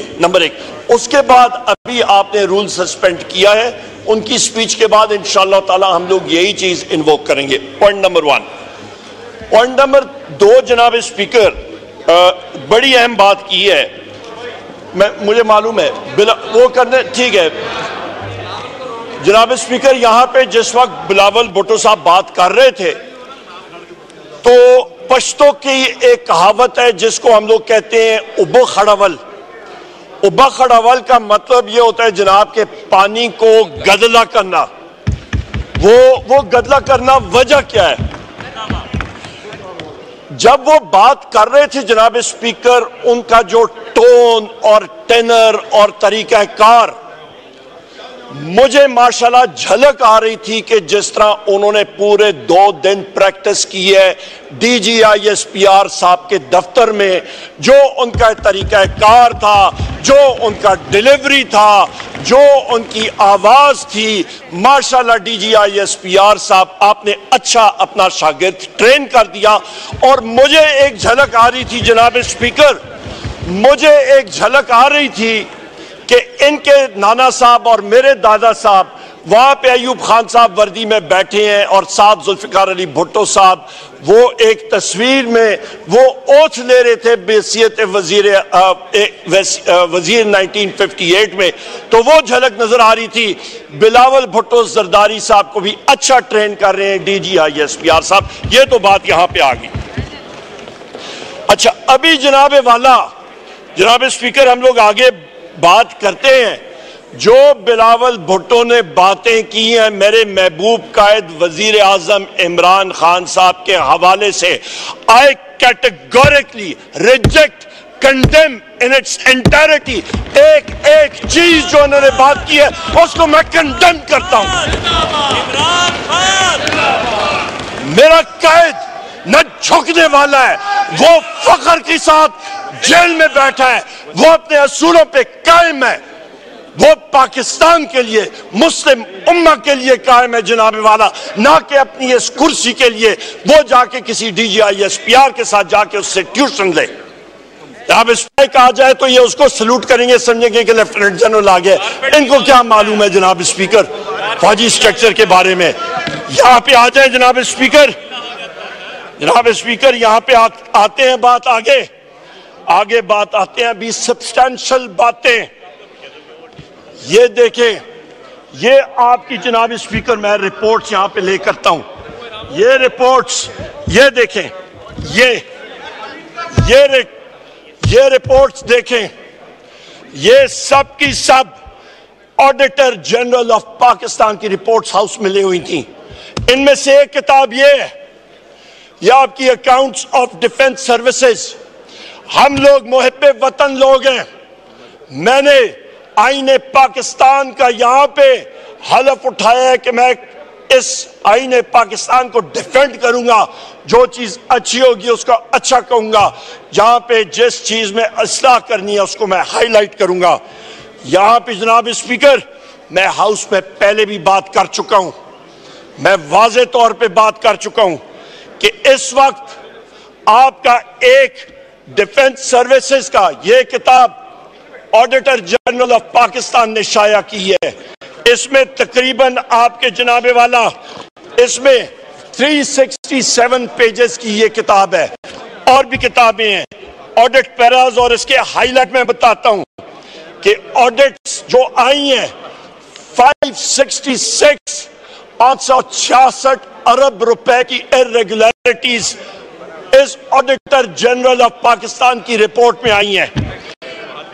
Number एक। उसके बाद अभी आपने रूल सस्पेंड किया है, उनकी स्पीच के बाद इंशाअल्लाह ताला हम लोग यही चीज इन्वोक करेंगे। Point number one. Point number दो, जनाब स्पीकर बड़ी अहम बात की है, मुझे मालूम है वो करने, ठीक है जनाब स्पीकर, यहां पे जिस वक्त बिलावल भुट्टो साहब बात कर रहे थे तो पश्तो की एक कहावत है जिसको हम लोग कहते हैं उबो खड़ावल। उबा खड़ावल का मतलब यह होता है जनाब के पानी को गदला करना। वो गदला करना वजह क्या है? जब वो बात कर रहे थे जनाब स्पीकर, उनका जो टोन और टेनर और तरीकाकार, मुझे माशाल्लाह झलक आ रही थी कि जिस तरह उन्होंने पूरे 2 दिन प्रैक्टिस की है DGIISPR साहब के दफ्तर में। जो उनका तरीकाकार था, जो उनका डिलीवरी था, जो उनकी आवाज थी, माशाल्लाह DGIISPR साहब आपने अच्छा अपना शागिर्द ट्रेन कर दिया। और मुझे एक झलक आ रही थी जनाब स्पीकर, मुझे एक झलक आ रही थी कि इनके नाना साहब और मेरे दादा साहब वहां पे अयूब खान साहब वर्दी में बैठे हैं और साहब जुल्फिकार अली भुट्टो साहब वो एक तस्वीर में वो ओथ ले रहे थे बेसियत वजीर 1958 में, तो वो झलक नजर आ रही थी। बिलावल भुट्टो जरदारी साहब को भी अच्छा ट्रेन कर रहे हैं DGIISPR साहब। ये तो बात यहां पे आ गई। अच्छा अभी जनाब वाला, जनाब स्पीकर हम लोग आगे बात करते हैं। जो बिलावल भुट्टो ने बातें की हैं मेरे महबूब कायद वजीर आजम इमरान खान साहब के हवाले से, I categorically reject condemn in its entirety. एक एक चीज जो उन्होंने बात की है उसको मैं कंडेम करता हूं। मेरा कायद न झुकने वाला है, वो फखर के साथ जेल में बैठा है, वो अपने असूलों पे कायम है, वो पाकिस्तान के लिए मुस्लिम उम्मा के लिए कायम है जनाब वाला, ना कि अपनी इस कुर्सी के लिए वो जाके किसी DGIISPR के साथ जाके उससे ट्यूशन ले। जब स्पाइक आ जाए तो ये उसको सल्यूट करेंगे, समझेंगे कि लेफ्टिनेंट जनरल आ गए। इनको क्या मालूम है जनाब स्पीकर फौजी स्ट्रक्चर के बारे में। यहाँ पे आ जाए जनाब स्पीकर, जनाब स्पीकर यहाँ पे आते हैं, बात आगे आगे बात आते हैं। अभी सब्सटेंशियल बातें ये देखें, ये आपकी जनाब स्पीकर मैं रिपोर्ट्स यहाँ पे लेकर हूं, ये रिपोर्ट्स ये देखें, ये रिपोर्ट्स देखें, ये सब की सब ऑडिटर जनरल ऑफ पाकिस्तान की रिपोर्ट्स हाउस में ले हुई थी। इनमें से एक किताब ये है, यह आपकी अकाउंट्स ऑफ डिफेंस सर्विसेज। हम लोग मोहब्बे वतन लोग हैं, मैंने आईने पाकिस्तान का यहाँ पे हलफ उठाया है कि मैं इस आईने पाकिस्तान को डिफेंड करूंगा, जो चीज अच्छी होगी उसका अच्छा कहूंगा, जहां पे जिस चीज में असलाह करनी है उसको मैं हाईलाइट करूंगा। यहाँ पे जनाब स्पीकर मैं हाउस में पहले भी बात कर चुका हूँ, मैं वाजे तौर पर बात कर चुका हूँ कि इस वक्त आपका एक डिफेंस सर्विसेज का यह किताब ऑडिटर जनरल ऑफ पाकिस्तान ने शाया की है। इसमें तकरीबन आपके जनाबे वाला इसमें 367 पेजेस की यह किताब है, और भी किताबें हैं ऑडिट पैराज और इसके हाईलाइट में बताता हूं कि ऑडिट्स जो आई हैं 566 अरब रुपए की इरेगुलरिटीज इस ऑडिटर जनरल ऑफ पाकिस्तान की रिपोर्ट में आई हैं।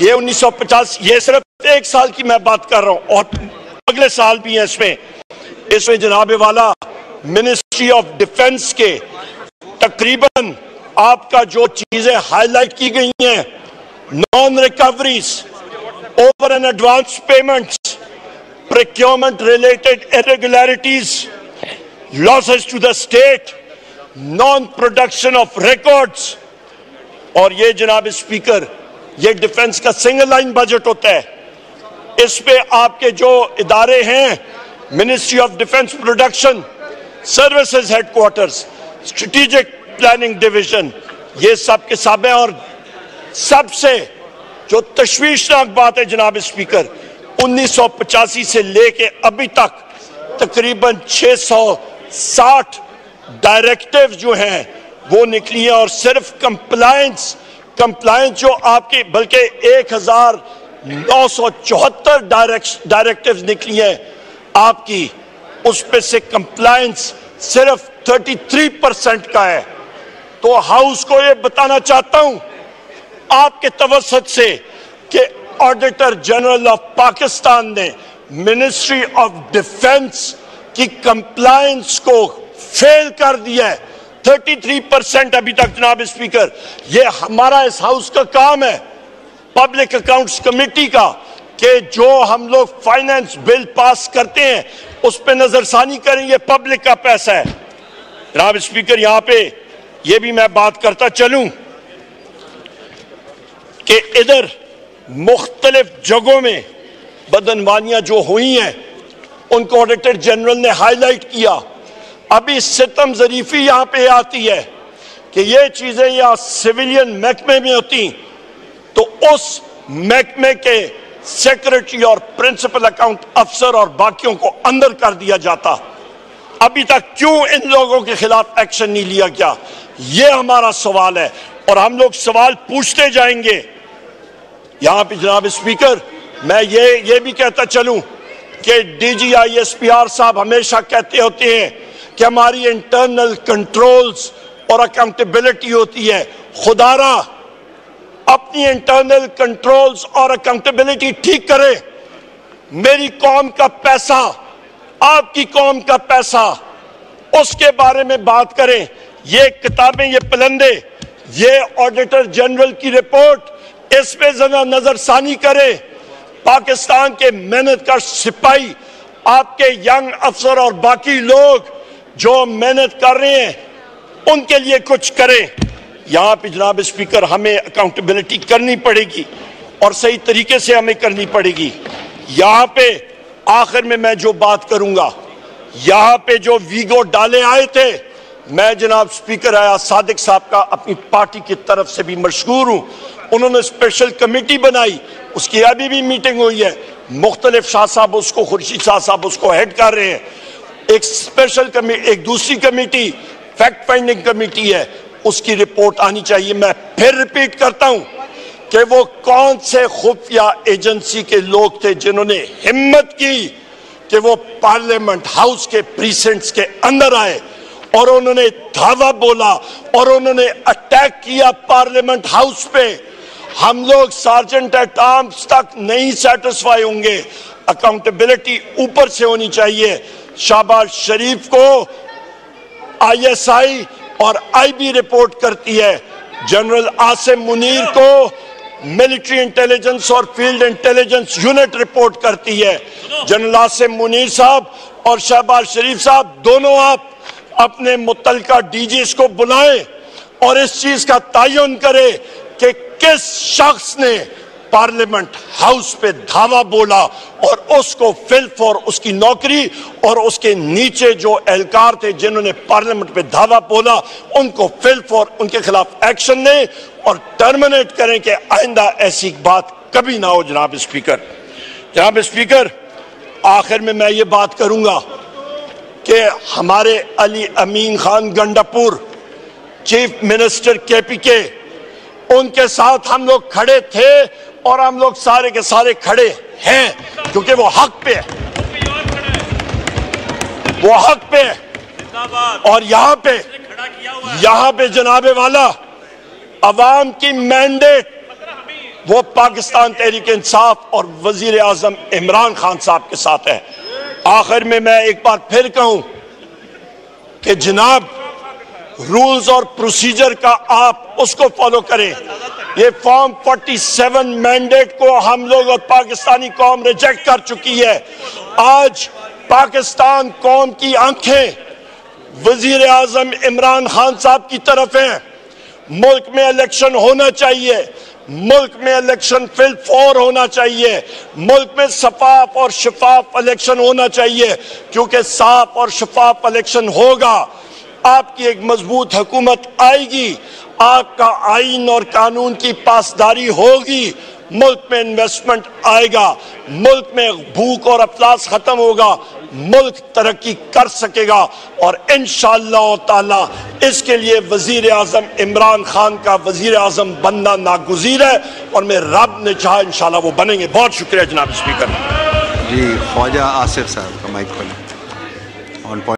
ये 1950, ये सिर्फ एक साल की मैं बात कर रहा हूं और अगले साल भी है। इसमें जनाबे वाला मिनिस्ट्री ऑफ डिफेंस के तकरीबन आपका जो चीजें हाईलाइट की गई हैं, non recoveries, over and advance payments, procurement related irregularities, losses to the state, non-production of records, और ये जनाब स्पीकर ये डिफेंस का सिंगल लाइन बजट होता है। इस पे आपके जो इदारे हैं ministry of defence production services headquarters, strategic planning division, ये सब के सब हैं। और सबसे जो तश्वीशनाक बात है जनाब स्पीकर, 1985 से लेके अभी तक तकरीबन 660 डायरेक्टिव्स जो हैं वो निकली हैं और सिर्फ कंप्लायंस जो आपके बल्कि 1974 डायरेक्टिव्स निकली हैं आपकी, उसमें से कंप्लायंस सिर्फ 33% का है। तो हाउस को ये बताना चाहता हूं आपके तवसत से कि ऑडिटर जनरल ऑफ पाकिस्तान ने मिनिस्ट्री ऑफ डिफेंस की कंप्लायंस को फेल कर दिया है 33% अभी तक। जनाब स्पीकर, ये हमारा इस हाउस का काम है, पब्लिक अकाउंट्स कमेटी का, कि जो हम लोग फाइनेंस बिल पास करते हैं उस पर नजरसानी करेंगे, पब्लिक का पैसा है। जनाब स्पीकर, यहां पे ये भी मैं बात करता चलूं कि इधर मुख्तलिफ जगहों में बदनवानियां जो हुई हैं उनको ऑडिटर जनरल ने हाईलाइट किया। अभी सितम जरीफी यहाँ पे आती है कि ये चीज़ें यहाँ सिविलियन महकमे में होती तो उस महकमे के सेक्रेटरी और प्रिंसिपल अकाउंट अफसर और बाकियों को अंदर कर दिया जाता। अभी तक क्यों इन लोगों के खिलाफ एक्शन नहीं लिया गया, ये हमारा सवाल है और हम लोग सवाल पूछते जाएंगे। यहाँ पे जनाब स्पीकर मैं ये भी कहता चलूं कि DGIISPR साहब हमेशा कहते होते हैं कि हमारी इंटरनल कंट्रोल्स और अकाउंटेबिलिटी होती है। खुदारा अपनी इंटरनल कंट्रोल्स और अकाउंटेबिलिटी ठीक करे। मेरी कौम का पैसा, आपकी कौम का पैसा, उसके बारे में बात करें। ये किताबें, ये पलंदे, ये ऑडिटर जनरल की रिपोर्ट, इस पे जरा नजरसानी करे। पाकिस्तान के मेहनतकश सिपाही, आपके यंग अफसर और बाकी लोग जो मेहनत कर रहे हैं उनके लिए कुछ करें। यहाँ पे जनाब स्पीकर हमें अकाउंटेबिलिटी करनी पड़ेगी और सही तरीके से हमें करनी पड़ेगी। यहाँ पे आखिर में मैं जो बात करूँगा, यहाँ पे जो वीगो डाले आए थे, मैं जनाब स्पीकर आया सादिक साहब का अपनी पार्टी की तरफ से भी मशहूर हूँ। उन्होंने स्पेशल कमेटी बनाई, उसकी अभी भी मीटिंग हुई है, मुख्तलिफ शाह साहब उसको, खुर्शीद शाह साहब उसको हेड कर रहे हैं। एक स्पेशल कमेटी, एक दूसरी कमेटी फैक्ट फाइंडिंग कमेटी है, उसकी रिपोर्ट आनी चाहिए। मैं फिर रिपीट करता हूं कि वो कौन से खुफिया एजेंसी के लोग थे जिन्होंने हिम्मत की कि वो पार्लियामेंट हाउस के प्रीसेंट्स के अंदर आए और उन्होंने धावा बोला और उन्होंने अटैक किया पार्लियामेंट हाउस पे। हम लोग सार्जेंट एट आर्म्स तक नहीं सेटिस्फाई होंगे। अकाउंटेबिलिटी ऊपर से होनी चाहिए। शाहबाज शरीफ को ISI और IB रिपोर्ट करती है, जनरल आसिम मुनीर को मिलिट्री इंटेलिजेंस और फील्ड इंटेलिजेंस यूनिट रिपोर्ट करती है। जनरल आसिम मुनीर साहब और शहबाज शरीफ साहब दोनों आप अपने मुतलका DGs को बुलाएं और इस चीज का तयन करें कि किस शख्स ने पार्लियामेंट हाउस पे धावा बोला और उसको फिल्फ और उसकी नौकरी और उसके नीचे जो एहलकार थे जिन्होंने पार्लियामेंट पे धावा बोला उनको फिल्फ और उनके खिलाफ एक्शन लें और टर्मिनेट करें कि आइंदा ऐसी बात कभी ना हो। जनाब स्पीकर, आखिर में मैं ये बात करूंगा कि हमारे Ali Amin Khan Gandapur chief minister KPK, उनके साथ हम लोग खड़े थे और हम लोग सारे के सारे खड़े हैं क्योंकि वो हक पे है, वो हक पे है। और यहाँ पे जनाबे वाला अवाम की मैंडेट वो पाकिस्तान तहरीक-ए-इंसाफ और वजीर आजम इमरान खान साहब के साथ है। आखिर में मैं एक बार फिर कहूं कि जनाब रूल्स और प्रोसीजर का आप उसको फॉलो करें। ये फॉर्म 47 मैंडेट को हम लोग और पाकिस्तानी कौम रिजेक्ट कर चुकी है। आज पाकिस्तान कौम की आंखें वजीर आजम इमरान खान साहब की तरफ हैं। मुल्क में इलेक्शन होना चाहिए, मुल्क में इलेक्शन फिल फॉर होना चाहिए, मुल्क में शफाफ और शफाफ इलेक्शन होना चाहिए क्योंकि साफ और शफाफ इलेक्शन होगा आपकी एक मजबूत हुकूमत आएगी, आपका आइन और कानून की पासदारी होगी मुल्क में इन्वेस्टमेंट आएगा, मुल्क में भूख और अफलास खत्म होगा, मुल्क तरक्की कर सकेगा। और इंशाअल्लाह ताला इसके लिए वजीर आजम इमरान खान का वजीर आजम बनना नागुज़ीर है और मैं रब ने चाहा इंशाअल्लाह वो बनेंगे। बहुत शुक्रिया जनाब स्पीकर जी। ख्वाजा आसिफ साहब का माइक खोलें।